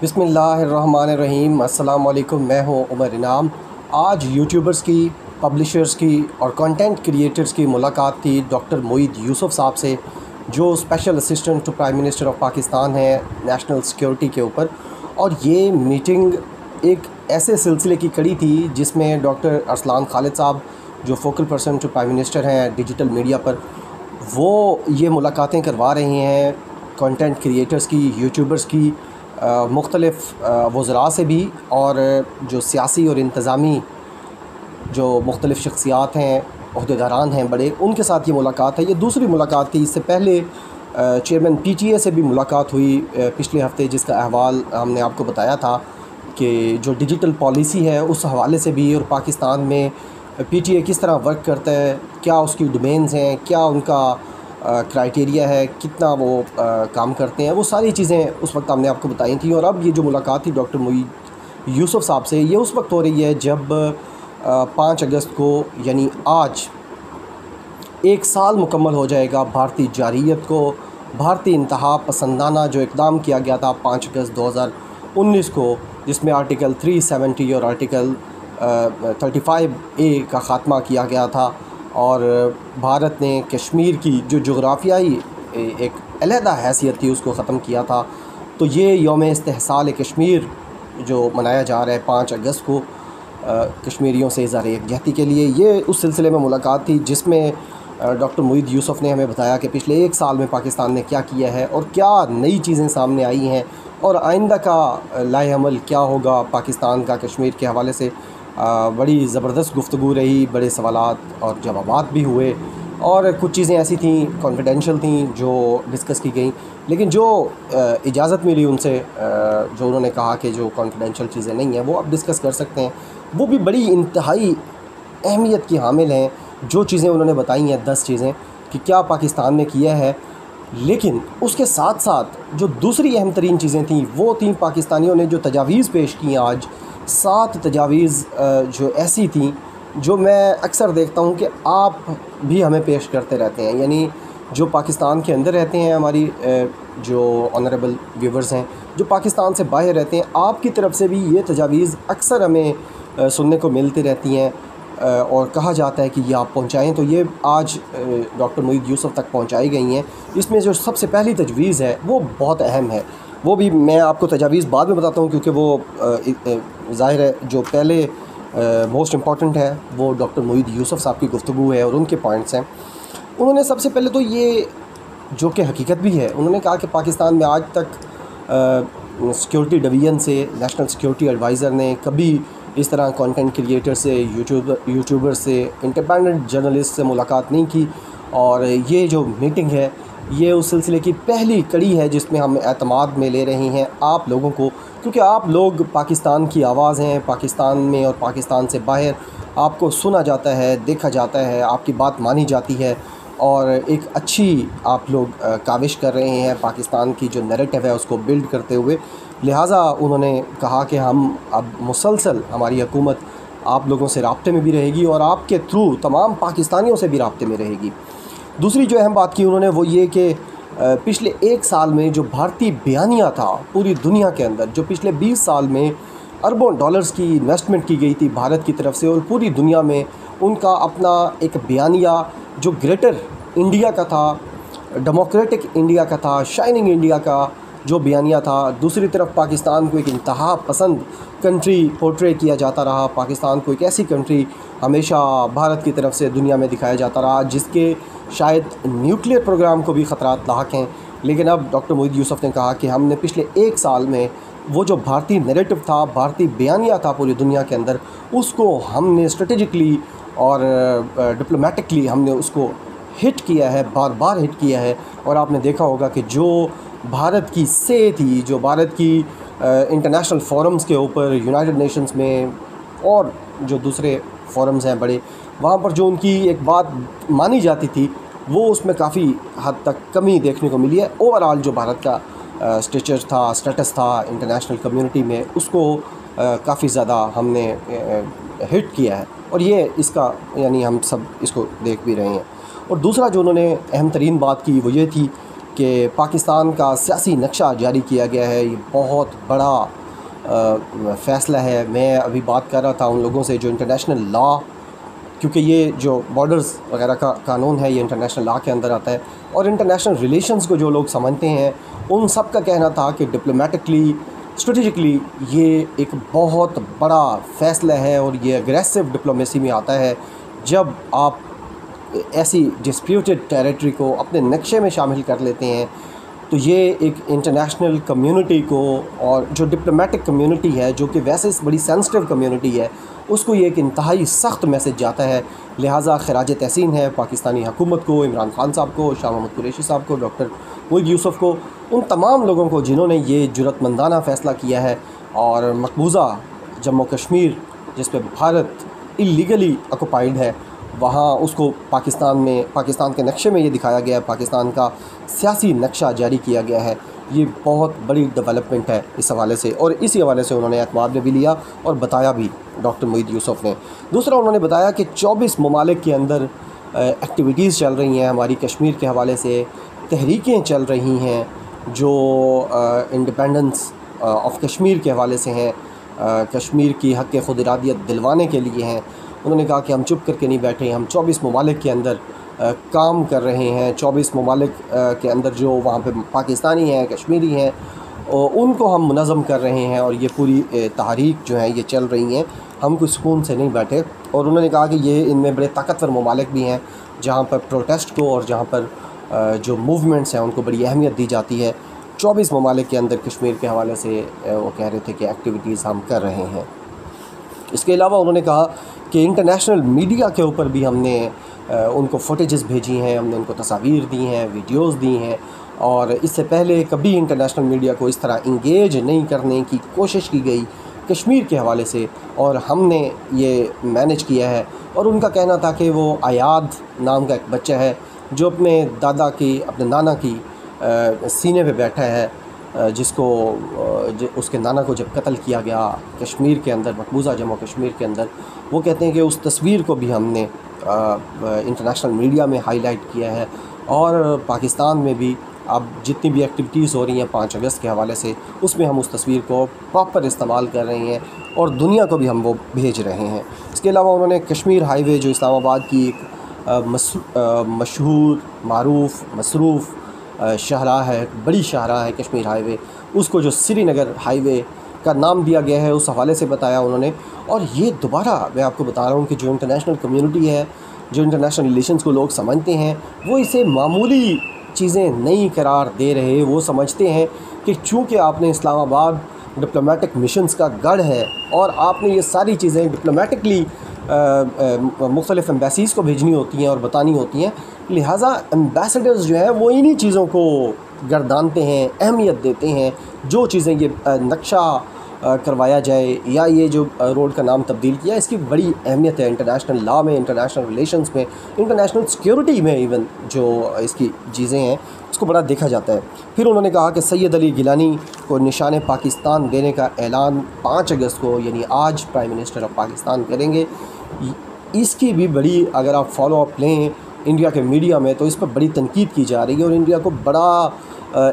बिस्मिल्लाहिर्रहमानिर्रहीम। अस्सलाम वालेकुम। मैं हूँ उमर इनाम। आज यूट्यूबर्स की, पब्लिशर्स की और कंटेंट क्रिएटर्स की मुलाकात थी डॉक्टर मोईद यूसुफ साहब से, जो special assistant to prime minister of Pakistan है नेशनल सिक्योरिटी के ऊपर। और ये मीटिंग एक ऐसे सिलसिले की कड़ी थी जिसमें डॉक्टर अरसलान खालिद साहब, जो focal person to prime minister हैं डिजिटल मीडिया पर, वो ये मुलाकातें करवा रहे हैं कंटेंट क्रिएटर्स की, यूट्यूबर्स की, मुख्तलिफ़ वज़रा से भी, और जो सियासी और इंतज़ामी जो मुख्तलिफ़ शख्सियात हैं, अहदेदारान हैं बड़े, उनके साथ ये मुलाकात है। ये दूसरी मुलाकात थी। इससे पहले चेयरमैन पीटीए से भी मुलाकात हुई पिछले हफ़्ते, जिसका अहवाल हमने आपको बताया था कि जो डिजिटल पॉलिसी है उस हवाले से भी, और पाकिस्तान में पीटीए किस तरह वर्क करता है, क्या उसकी डोमेन्स हैं, क्या उनका क्राइटेरिया है, कितना वो काम करते हैं, वो सारी चीज़ें उस वक्त हमने आपको बताई थी। और अब ये जो मुलाकात थी डॉक्टर मोईद यूसुफ साहब से, ये उस वक्त हो रही है जब 5 अगस्त को, यानी आज, 1 साल मुकम्मल हो जाएगा भारतीय जारियत को, भारतीय इंतहा पसंदाना जो इकदाम किया गया था 5 अगस्त 2019 को, जिसमें आर्टिकल 370 और आर्टिकल 35A का ख़ात्मा किया गया था। और भारत ने कश्मीर की जो जोग्राफियाई एक अलहदा हैसियत थी उसको ख़त्म किया था। तो ये यौम इस्तेहसाल कश्मीर जो मनाया जा रहा है 5 अगस्त को, कश्मीरियों से इज़हार यकजहती के लिए, ये उस सिलसिले में मुलाकात थी जिसमें डॉक्टर मोईद यूसुफ ने हमें बताया कि पिछले 1 साल में पाकिस्तान ने क्या किया है और क्या नई चीज़ें सामने आई हैं और आइंदा का लाएअमल क्या होगा पाकिस्तान का कश्मीर के हवाले से। बड़ी ज़बरदस्त गुफ्तगू रही, बड़े सवालात और जवाबात भी हुए, और कुछ चीज़ें ऐसी थीं, कॉन्फिडेंशल थीं, जो डिस्कस की गई, लेकिन जो इजाज़त मिली उनसे, जो उन्होंने कहा कि जो कॉन्फिडेंशल चीज़ें नहीं हैं वो आप डिस्कस कर सकते हैं, वो भी बड़ी इंतहाई अहमियत की हामिल हैं। जो चीज़ें उन्होंने बताई हैं 10 चीज़ें कि क्या पाकिस्तान ने किया है, लेकिन उसके साथ साथ जो दूसरी अहम तरीन चीज़ें थीं वो थीं पाकिस्तानियों ने जो तजावीज़ पेश की हैं। आज 7 तजावीज़ जो ऐसी थीं जो मैं अक्सर देखता हूं कि आप भी हमें पेश करते रहते हैं, यानी जो पाकिस्तान के अंदर रहते हैं, हमारी जो ऑनरेबल व्यूवर्स हैं जो पाकिस्तान से बाहर रहते हैं, आपकी तरफ से भी ये तजावीज़ अक्सर हमें सुनने को मिलती रहती हैं और कहा जाता है कि ये आप पहुँचाएँ, तो ये आज डॉक्टर मोईद यूसुफ तक पहुँचाई गई हैं। इसमें जो सबसे पहली तजवीज़ है वो बहुत अहम है, वो भी मैं आपको तजावीज़ बाद में बताता हूँ, क्योंकि वो ज़ाहिर है जो पहले मोस्ट इम्पॉर्टेंट है वो डॉक्टर मोईद यूसुफ साहब की गुफ्तगू है और उनके पॉइंट्स हैं। उन्होंने सबसे पहले तो ये, जो कि हकीकत भी है, उन्होंने कहा कि पाकिस्तान में आज तक सिक्योरिटी डिवीजन से, नेशनल सिक्योरिटी एडवाइज़र ने कभी इस तरह कंटेंट क्रिएटर से, यूट्यूबर से, इंडिपेंडेंट जर्नलिस्ट से मुलाकात नहीं की, और ये जो मीटिंग है ये उस सिलसिले की पहली कड़ी है जिसमें हम एतमाद में ले रहे हैं आप लोगों को, क्योंकि आप लोग पाकिस्तान की आवाज़ हैं। पाकिस्तान में और पाकिस्तान से बाहर आपको सुना जाता है, देखा जाता है, आपकी बात मानी जाती है, और एक अच्छी आप लोग काविश कर रहे हैं पाकिस्तान की जो नैरेटिव है उसको बिल्ड करते हुए। लिहाजा उन्होंने कहा कि हम अब मुसलसल, हमारी हुकूमत आप लोगों से राब्ते में भी रहेगी और आपके थ्रू तमाम पाकिस्तानियों से भी राब्ते में रहेगी। दूसरी जो अहम बात की उन्होंने वो ये कि पिछले 1 साल में जो भारतीय बयानिया था पूरी दुनिया के अंदर, जो पिछले 20 साल में अरबों डॉलर्स की इन्वेस्टमेंट की गई थी भारत की तरफ से, और पूरी दुनिया में उनका अपना एक बयानिया जो ग्रेटर इंडिया का था, डेमोक्रेटिक इंडिया का था, शाइनिंग इंडिया का जो बयानिया था, दूसरी तरफ पाकिस्तान को एक इंतहा पसंद कंट्री पोर्ट्रे किया जाता रहा, पाकिस्तान को एक ऐसी कंट्री हमेशा भारत की तरफ से दुनिया में दिखाया जाता रहा जिसके शायद न्यूक्लियर प्रोग्राम को भी ख़तरात लाक हैं। लेकिन अब डॉक्टर मोईद यूसुफ ने कहा कि हमने पिछले 1 साल में वो जो भारतीय नैरेटिव था, भारतीय बयानिया था पूरी दुनिया के अंदर, उसको हमने स्ट्रेटेजिकली और डिप्लोमेटिकली हमने उसको हिट किया है, बार बार हिट किया है। और आपने देखा होगा कि जो भारत की से थी, जो भारत की इंटरनेशनल फोरम्स के ऊपर, यूनाइटेड नेशंस में और जो दूसरे फोरम्स हैं बड़े, वहाँ पर जो उनकी एक बात मानी जाती थी वो उसमें काफ़ी हद तक कमी देखने को मिली है। ओवरऑल जो भारत का स्टेचर था, स्टेटस था इंटरनेशनल कम्युनिटी में, उसको काफ़ी ज़्यादा हमने हिट किया है, और ये इसका, यानी हम सब इसको देख भी रहे हैं। और दूसरा जो उन्होंने अहम तरीन बात की वो ये थी कि पाकिस्तान का सियासी नक्शा जारी किया गया है। ये बहुत बड़ा फ़ैसला है। मैं अभी बात कर रहा था उन लोगों से जो इंटरनेशनल लॉ, क्योंकि ये जो बॉर्डर्स वगैरह का कानून है ये इंटरनेशनल लॉ के अंदर आता है, और इंटरनेशनल रिलेशंस को जो लोग समझते हैं उन सब का कहना था कि डिप्लोमेटिकली स्ट्रेटजिकली ये एक बहुत बड़ा फ़ैसला है और ये अग्रेसिव डिप्लोमेसी में आता है। जब आप ऐसी डिस्प्यूटेड टेरिटरी को अपने नक्शे में शामिल कर लेते हैं तो ये एक इंटरनेशनल कम्युनिटी को और जो डिप्लोमेटिक कम्युनिटी है जो कि वैसे बड़ी सेंसिटिव कम्युनिटी है उसको ये एक इंतहाई सख्त मैसेज जाता है। लिहाजा खराज तहसीन है पाकिस्तानी हुकूमत को, इमरान खान साहब को, शाह महमूद कुरैशी साहब को, डॉक्टर मोईद यूसुफ को, उन तमाम लोगों को जिन्होंने ये जुरतमंदाना फ़ैसला किया है। और मकबूजा जम्मू कश्मीर जिस पर भारत इलीगली ऑक्यूपाइड है वहाँ उसको पाकिस्तान में, पाकिस्तान के नक्शे में ये दिखाया गया है, पाकिस्तान का सियासी नक्शा जारी किया गया है। ये बहुत बड़ी डेवलपमेंट है इस हवाले से, और इसी हवाले से उन्होंने एतमाद में भी लिया और बताया भी डॉक्टर मोईद यूसुफ ने। दूसरा उन्होंने बताया कि 24 ममालिक के अंदर एक्टिविटीज़ चल रही हैं, हमारी कश्मीर के हवाले से तहरीकें चल रही हैं जो इंडिपेंडेंस ऑफ कश्मीर के हवाले से हैं, कश्मीर की हक़ ख़ुद इरादियत दिलवाने के लिए हैं। उन्होंने कहा कि हम चुप करके नहीं बैठे, हम 24 ममालिक के अंदर काम कर रहे हैं। 24 ममालिक के अंदर जो वहाँ पे पाकिस्तानी हैं, कश्मीरी हैं, उनको हम मुनज़म कर रहे हैं और ये पूरी तहरीक जो है ये चल रही हैं, हम कोई सुकून से नहीं बैठे। और उन्होंने कहा कि ये इनमें बड़े ताकतवर ममालिक भी हैं जहाँ पर प्रोटेस्ट को और जहाँ पर जो मूवमेंट्स हैं उनको बड़ी अहमियत दी जाती है। 24 ममालिक के अंदर कश्मीर के हवाले से वो कह रहे थे कि एक्टिविटीज़ हम कर रहे हैं। इसके अलावा उन्होंने कहा कि इंटरनेशनल मीडिया के ऊपर भी हमने उनको फ़ुटेजेस भेजी हैं, हमने उनको तस्वीर दी हैं, वीडियोस दी हैं, और इससे पहले कभी इंटरनेशनल मीडिया को इस तरह इंगेज नहीं करने की कोशिश की गई कश्मीर के हवाले से, और हमने ये मैनेज किया है। और उनका कहना था कि वो आयाद नाम का एक बच्चा है जो अपने दादा की, अपने नाना की सीने पे बैठा है, जिसको उसके नाना को जब कत्ल किया गया कश्मीर के अंदर, मकबूजा जम्मू कश्मीर के अंदर, वो कहते हैं कि उस तस्वीर को भी हमने इंटरनेशनल मीडिया में हाईलाइट किया है। और पाकिस्तान में भी अब जितनी भी एक्टिविटीज़ हो रही हैं 5 अगस्त के हवाले से, उसमें हम उस तस्वीर को प्रॉपर इस्तेमाल कर रहे हैं और दुनिया को भी हम वो भेज रहे हैं। इसके अलावा उन्होंने कश्मीर हाईवे जो इस्लामाबाद की एक मशहूर मारूफ मसरूफ़ शाहराह है, बड़ी शाहराह है कश्मीर हाईवे, उसको जो श्रीनगर हाईवे का नाम दिया गया है उस हवाले से बताया उन्होंने। और ये दोबारा मैं आपको बता रहा हूँ कि जो इंटरनेशनल कम्युनिटी है, जो इंटरनेशनल रिलेशंस को लोग समझते हैं, वो इसे मामूली चीज़ें नहीं करार दे रहे। वो समझते हैं कि चूँकि आपने इस्लामाबाद डिप्लोमेटिक मिशंस का गढ़ है और आपने ये सारी चीज़ें डिप्लोमेटिकली मुख्तलिफ़ एम्बेसीज़ को भेजनी होती हैं और बतानी होती हैं, लिहाजा एम्बेसडर्स जो हैं वो इन्हीं चीज़ों को गर्दानते हैं, अहमियत देते हैं। जो चीज़ें ये नक्शा करवाया जाए या ये जो रोड का नाम तब्दील किया, इसकी बड़ी अहमियत है इंटरनेशनल लॉ में, इंटरनेशनल रिलेशंस में, इंटरनेशनल सिक्योरिटी में, इवन जो इसकी चीज़ें हैं उसको बड़ा देखा जाता है। फिर उन्होंने कहा कि सैयद अली गिलानी को निशान पाकिस्तान देने का ऐलान 5 अगस्त को, यानी आज, प्राइम मिनिस्टर ऑफ पाकिस्तान करेंगे। इसकी भी बड़ी, अगर आप फॉलोअप लें इंडिया के मीडिया में, तो इस पर बड़ी तनकीद की जा रही है और इंडिया को बड़ा,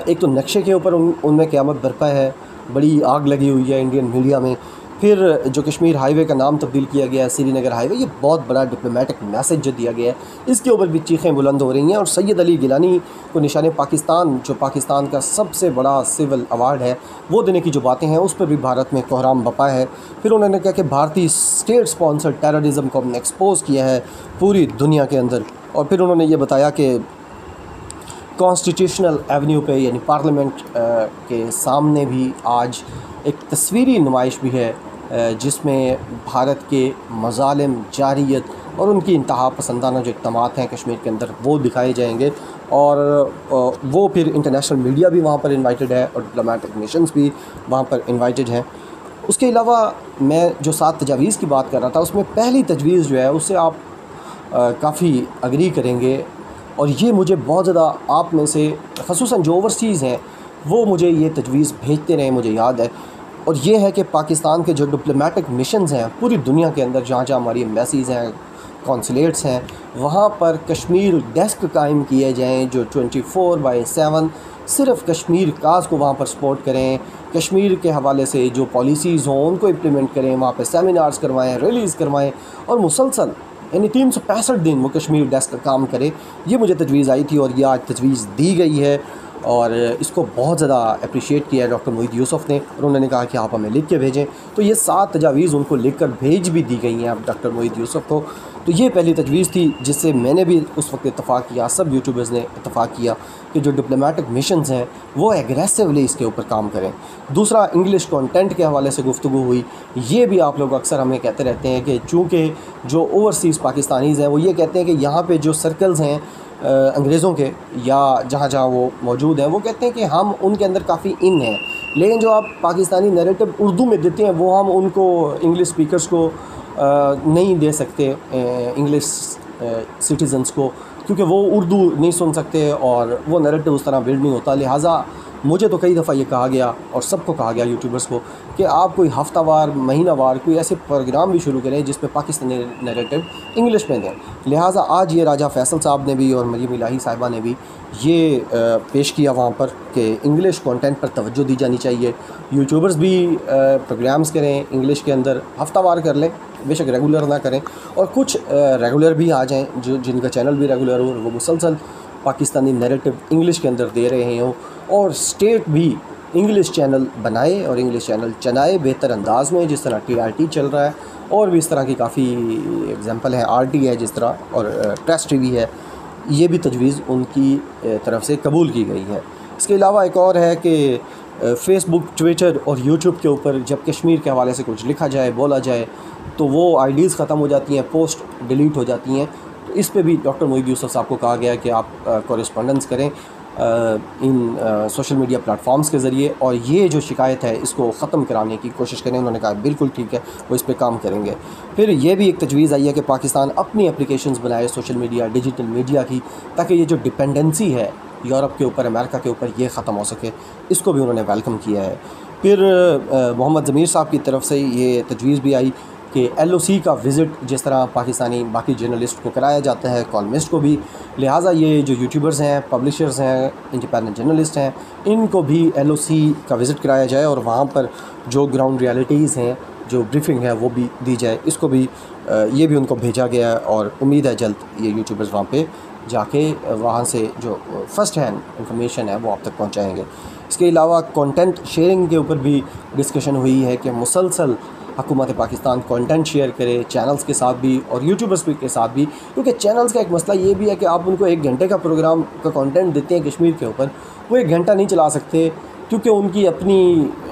एक तो नक्शे के ऊपर उनमें क़यामत बरपा है, बड़ी आग लगी हुई है इंडियन मीडिया में। फिर जो कश्मीर हाईवे का नाम तब्दील किया गया है श्रीनगर हाईवे, ये बहुत बड़ा डिप्लोमेटिक मैसेज जो दिया गया है, इसके ऊपर भी चीखें बुलंद हो रही हैं। और सैयद अली गिलानी को निशाने पाकिस्तान, जो पाकिस्तान का सबसे बड़ा सिविल अवार्ड है, वो देने की जो बातें हैं उस पर भी भारत में कोहराम बपा है। फिर उन्होंने कहा कि भारतीय स्टेट स्पॉन्सर टेररिज़म को हमने एक्सपोज़ किया है पूरी दुनिया के अंदर। और फिर उन्होंने ये बताया कि कॉन्स्टिट्यूशनल एवेन्यू पे, यानी पार्लियामेंट के सामने भी आज एक तस्वीरी नुमाइश भी है जिसमें भारत के मज़ालिम, जारियत और उनकी इंतहा पसंदाना जो इक़दामात हैं कश्मीर के अंदर वो दिखाए जाएंगे। और वो फिर इंटरनेशनल मीडिया भी वहाँ पर इन्वाइटेड है और डिप्लोमेटिक नेशंस भी वहाँ पर इन्वाइटेड हैं। उसके अलावा मैं जो 7 तजावीज़ की बात कर रहा था, उसमें पहली तजवीज़ जो है उससे आप काफ़ी अग्री करेंगे, और ये मुझे बहुत ज़्यादा, आप में से ख़ुसूसन जो ओवरसीज़ हैं वो मुझे ये तजवीज़ भेजते रहे, मुझे याद है। और ये है कि पाकिस्तान के जो डिप्लोमेटिक मिशंस हैं पूरी दुनिया के अंदर, जहाँ जहाँ हमारी एम्बेसीज़ हैं, कॉन्सुलेट्स हैं वहाँ पर कश्मीर डेस्क कायम किए जाएँ जो 24/7 सिर्फ कश्मीर काज को वहाँ पर सपोर्ट करें। कश्मीर के हवाले से जो पॉलिसीज़ हों उनको इम्प्लीमेंट करें, वहाँ पर सेमिनार्स करवाएँ, रैलीज़ करवाएँ और मुसलसल यानी 365 दिन वो कश्मीर डेस्क का काम करे। ये मुझे तजवीज़ आई थी और ये आज तजवीज़ दी गई है और इसको बहुत ज़्यादा अप्रिशिएट किया है डॉक्टर मोईद यूसुफ़ ने और उन्होंने कहा कि आप हमें लिख के भेजें। तो ये 7 तजावीज़ उनको लिख कर भेज भी दी गई हैं अब डॉक्टर मोईद यूसुफ़ को। तो ये पहली तजवीज़ थी जिससे मैंने भी उस वक्त इत्तफ़ाक़ किया, सब यूट्यूबर्स ने इत्तफ़ाक़ किया कि जो डिप्लोमेटिक मिशंस हैं वो एग्रेसिवली इसके ऊपर काम करें। दूसरा, इंग्लिश कंटेंट के हवाले से गुफ्तगू हुई। ये भी आप लोग अक्सर हमें कहते रहते हैं कि चूँकि जो ओवरसीज़ पाकिस्तानीज़ हैं वो ये कहते हैं कि यहाँ पे जो सर्कल्स हैं अंग्रेज़ों के या जहाँ जहाँ वो मौजूद हैं वो कहते हैं कि हम उनके अंदर काफ़ी इन हैं, लेकिन जो आप पाकिस्तानी नैरेटिव उर्दू में देते हैं वो हम उनको इंग्लिश स्पीकर्स को नहीं दे सकते, इंग्लिश सिटीज़न्स को, क्योंकि वो उर्दू नहीं सुन सकते और वो नैरेटिव उस तरह बिल्ड नहीं होता। लिहाजा मुझे तो कई दफ़ा ये कहा गया और सबको कहा गया यूट्यूबर्स को कि आप कोई हफ्तावार महीनावार कोई ऐसे प्रोग्राम भी शुरू करें जिस पर पाकिस्तानी नैरेटिव इंग्लिश में दें। लिहाजा आज ये राजा फैसल साहब ने भी और मरियम इलाही साहिबा ने भी ये पेश किया वहाँ पर कि इंग्लिश कंटेंट पर तवज्जो दी जानी चाहिए। यूट्यूबर्स भी प्रोग्राम्स करें इंग्लिश के अंदर, हफ्तावार कर लें, बेशक रेगुलर ना करें, और कुछ रेगुलर भी आ जाएँ जो जिनका चैनल भी रेगुलर हो और वो मुसलसल पाकिस्तानी नैरेटिव इंग्लिश के अंदर दे रहे हों। और स्टेट भी इंग्लिश चैनल बनाए और इंग्लिश चैनल चलाए बेहतर अंदाज में, जिस तरह TRT चल रहा है और भी इस तरह की काफ़ी एग्जांपल है, RT है जिस तरह, और प्रेस TV है। ये भी तजवीज़ उनकी तरफ से कबूल की गई है। इसके अलावा एक और है कि फेसबुक, ट्विटर और यूट्यूब के ऊपर जब कश्मीर के हवाले से कुछ लिखा जाए, बोला जाए, तो वो आईडीज़ ख़त्म हो जाती हैं, पोस्ट डिलीट हो जाती हैं। तो इस पर भी डॉक्टर मोईद यूसुफ साहब को कहा गया कि आप कॉरेस्पॉन्डेंस करें इन सोशल मीडिया प्लेटफॉर्म्स के ज़रिए और ये जो शिकायत है इसको ख़त्म कराने की कोशिश करें। उन्होंने कहा बिल्कुल ठीक है, वो इस पर काम करेंगे। फिर ये भी एक तजवीज़ आई है कि पाकिस्तान अपनी एप्लीकेशंस बनाए सोशल मीडिया, डिजिटल मीडिया की, ताकि ये जो डिपेंडेंसी है यूरोप के ऊपर, अमेरिका के ऊपर, ये ख़त्म हो सके। इसको भी उन्होंने वेलकम किया है। फिर मोहम्मद जमीर साहब की तरफ से ये तजवीज़ भी आई कि LOC का विज़िट जिस तरह पाकिस्तानी बाकी जर्नलिस्ट को कराया जाता है, कॉलमिस्ट को भी, लिहाजा ये जो यूट्यूबर्स हैं, पब्लिशर्स हैं, इंडिपेंडेंट जर्नलिस्ट हैं, इनको भी LOC का विज़िट कराया जाए और वहाँ पर जो ग्राउंड रियलिटीज़ हैं, जो ब्रीफिंग है वो भी दी जाए। इसको भी ये भी उनको भेजा गया है और उम्मीद है जल्द ये यूट्यूबर्स वहाँ पर जाके वहाँ से जो फ़र्स्ट हैंड इंफॉर्मेशन है वो आप तक पहुँचाएँगे। इसके अलावा कंटेंट शेयरिंग के ऊपर भी डिस्कशन हुई है कि मुसलसल हुकूमत पाकिस्तान कंटेंट शेयर करे चैनल्स के साथ भी और यूट्यूबर्स के साथ भी, क्योंकि चैनल्स का एक मसला ये भी है कि आप उनको 1 घंटे का प्रोग्राम का कंटेंट देते हैं कश्मीर के ऊपर, वो 1 घंटा नहीं चला सकते क्योंकि उनकी अपनी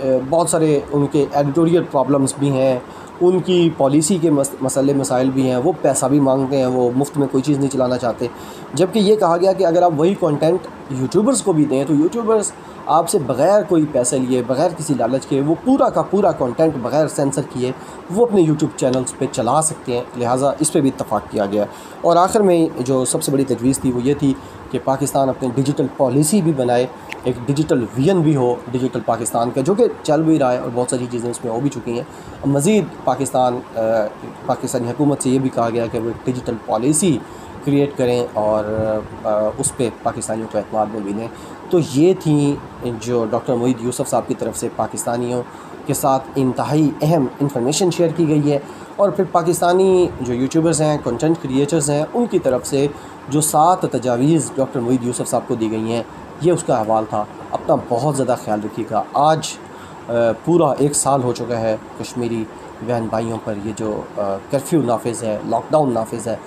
बहुत सारे उनके एडिटोरियल प्रॉब्लम्स भी हैं, उनकी पॉलिसी के मसले मसाइल भी हैं, वो पैसा भी मांगते हैं, वो मुफ्त में कोई चीज़ नहीं चलाना चाहते। जबकि ये कहा गया कि अगर आप वही कंटेंट यूट्यूबर्स को भी दें तो यूट्यूबर्स आपसे बग़ैर कोई पैसे लिए, बग़ैर किसी लालच के, वो पूरा का पूरा कंटेंट बग़ैर सेंसर किए वो अपने यूट्यूब चैनल्स पे चला सकते हैं। लिहाजा इस पे भी इत्तफ़ाक़ किया गया। और आखिर में जो सबसे बड़ी तजवीज़ थी वो ये थी कि पाकिस्तान अपनी डिजिटल पॉलिसी भी बनाए, एक डिजिटल विजन भी हो डिजिटल पाकिस्तान का, जो कि चल भी रहा है और बहुत सारी चीज़ें उसमें हो भी चुकी हैं। मज़ीद पाकिस्तानी हुकूमत से ये भी कहा गया कि वो डिजिटल पॉलिसी क्रिएट करें और उस पर पाकिस्तानियों को एतमाद में भी लें। तो ये थी जो डॉक्टर मोईद यूसुफ साहब की तरफ से पाकिस्तानियों के साथ इंतहाई अहम इंफॉर्मेशन शेयर की गई है। और फिर पाकिस्तानी जो यूट्यूबर्स हैं, कंटेंट क्रिएटर्स हैं, उनकी तरफ से जो 7 तजावीज़ डॉक्टर मोईद यूसुफ साहब को दी गई हैं, ये उसका हवाल था। अपना बहुत ज़्यादा ख्याल रखिएगा। आज पूरा 1 साल हो चुका है कश्मीरी बहन भाइयों पर ये जो कर्फ्यू नाफिज़ है, लॉकडाउन नाफिज़ है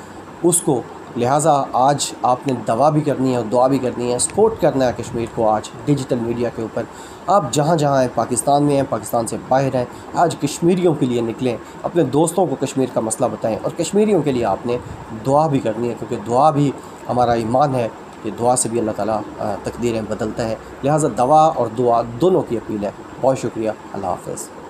उसको, लिहाजा आज आपने दवा भी करनी है और दुआ भी करनी है, सपोर्ट करना है कश्मीर को। आज डिजिटल मीडिया के ऊपर आप जहाँ जहाँ हैं, पाकिस्तान में हैं, पाकिस्तान से बाहर हैं, आज कश्मीरियों के लिए निकलें, अपने दोस्तों को कश्मीर का मसला बताएं और कश्मीरियों के लिए आपने दुआ भी करनी है, क्योंकि दुआ भी हमारा ईमान है कि दुआ से भी अल्लाह ताला तकदीरें बदलता है। लिहाजा दवा और दुआ दोनों की अपील है। बहुत शुक्रिया, अल्लाह हाफ़िज़।